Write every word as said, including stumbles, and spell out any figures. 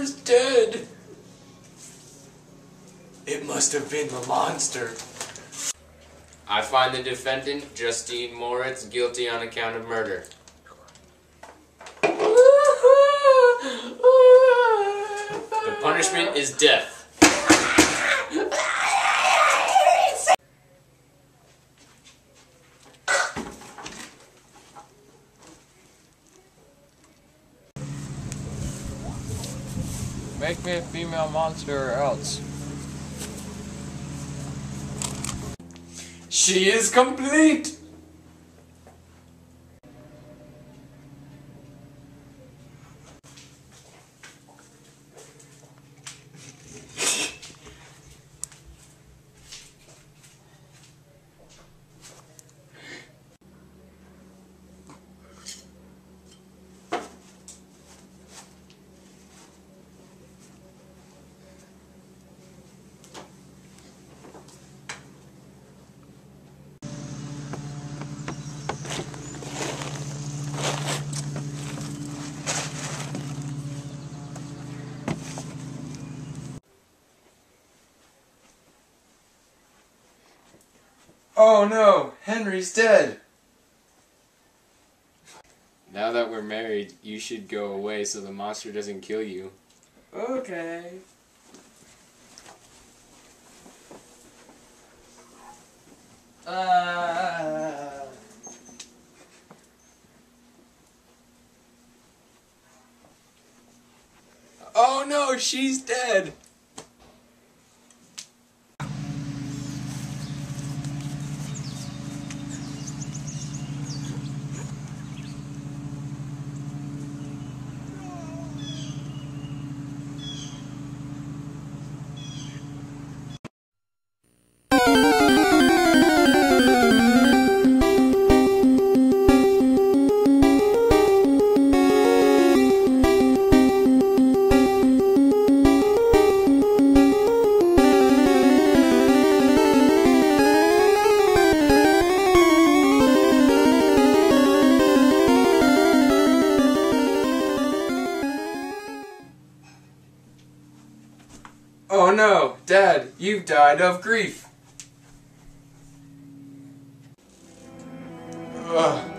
monster's dead. It must have been the monster. I find the defendant, Justine Moritz, guilty on account of murder. The punishment is death. Make me a female monster or else. She is complete! Oh no, Henry's dead! Now that we're married, you should go away so the monster doesn't kill you. Okay. Uh... Oh no, she's dead! Oh no, Dad, you've died of grief. Ugh.